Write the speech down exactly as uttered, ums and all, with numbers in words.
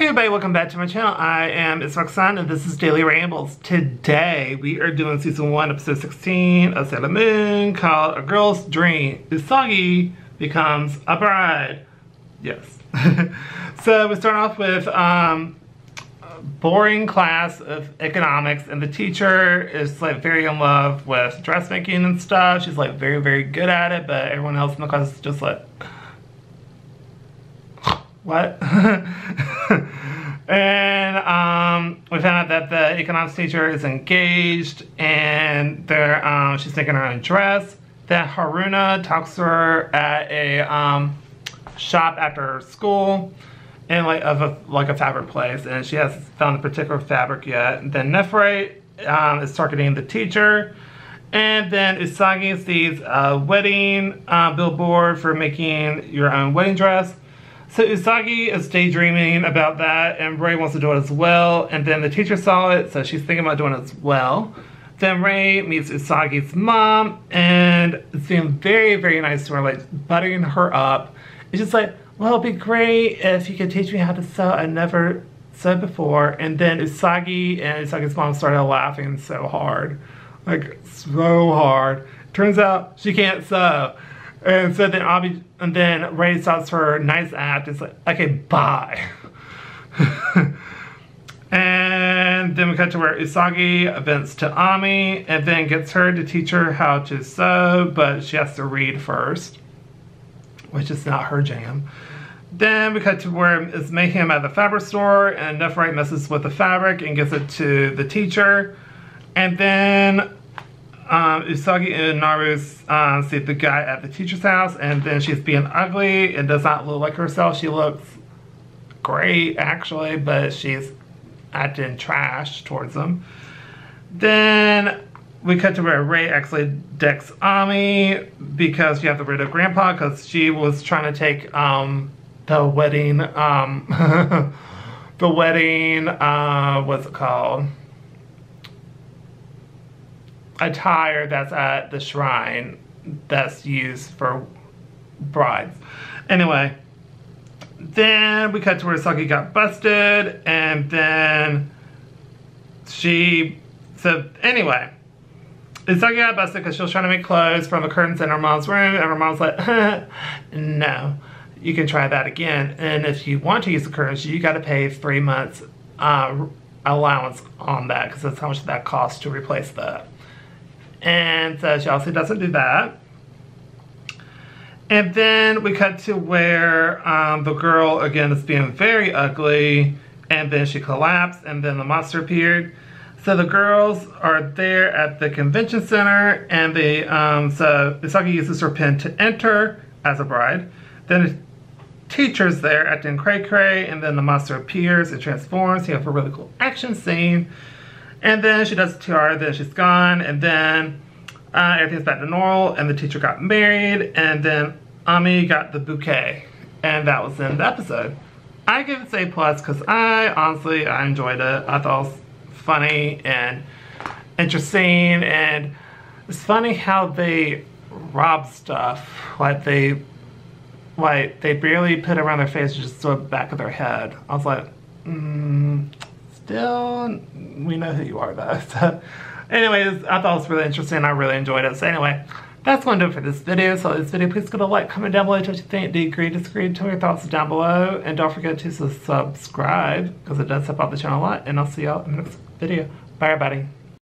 Hey everybody, welcome back to my channel. I am Itsaksan and this is Daily Rambles. Today we are doing season one, episode sixteen of Sailor Moon called A Girl's Dream. Usagi becomes a bride. Yes. So we start off with um, a boring class of economics and the teacher is like very in love with dressmaking and stuff. She's like very, very good at it, but everyone else in the class is just like, what? And um, we found out that the economics teacher is engaged and they're, um, she's making her own dress. That Haruna talks to her at a um, shop after school and like of a, like a fabric place, and she hasn't found a particular fabric yet. And then Nephrite um, is targeting the teacher. And then Usagi sees a wedding uh, billboard for making your own wedding dress. So Usagi is daydreaming about that, and Rei wants to do it as well, and then the teacher saw it, so she's thinking about doing it as well. Then Rei meets Usagi's mom, and it's being very, very nice to her, like buttering her up. It's just like, well, it'd be great if you could teach me how to sew. I never sewed before. And then Usagi and Usagi's mom started laughing so hard. Like, so hard. Turns out she can't sew. And so then Abi, and then Rei stops her nice act. It's like, okay, bye. And then we cut to where Usagi vents to Ami and then gets her to teach her how to sew, but she has to read first, which is not her jam. Then we cut to where it's making him at the fabric store, and Nephrite messes with the fabric and gives it to the teacher. And then Um, Usagi and Naru uh, see the guy at the teacher's house, and then she's being ugly and does not look like herself. She looks great, actually, but she's acting trash towards him. Then we cut to where Rei actually decks Ami because she had to rid of Grandpa because she was trying to take um, the wedding, um, the wedding, uh, what's it called? attire that's at the shrine that's used for brides. Anyway, then we cut to where Saki got busted, and then she, so anyway, Saki got busted because she was trying to make clothes from the curtains in her mom's room, and her mom's like, no, you can try that again, and if you want to use the curtains, you got to pay three months uh, allowance on that because that's how much that costs to replace that. And so she also doesn't do that. And then we cut to where um, the girl, again, is being very ugly. And then she collapsed. And then the monster appeared. So the girls are there at the convention center. And the, um, so Misaki uses her pen to enter as a bride. Then the teacher's there acting cray-cray. And then the monster appears and transforms. You have a really cool action scene. And then she does the tiara, then she's gone, and then uh, everything's back to normal, and the teacher got married, and then Ami got the bouquet. And that was the end of the episode. I give it an A plus because I, honestly, I enjoyed it. I thought it was funny and interesting, and it's funny how they rob stuff. Like, they, like, they barely put it around their face and just throw it back of their head. I was like, mmm... Still, we know who you are though. So, anyways, I thought it was really interesting. I really enjoyed it. So anyway, that's going to do it for this video. So this video, please give it a like, comment down below, tell us what you think, do you agree, disagree, tell me your thoughts down below, and don't forget to subscribe because it does help out the channel a lot. And I'll see y'all in the next video. Bye, everybody.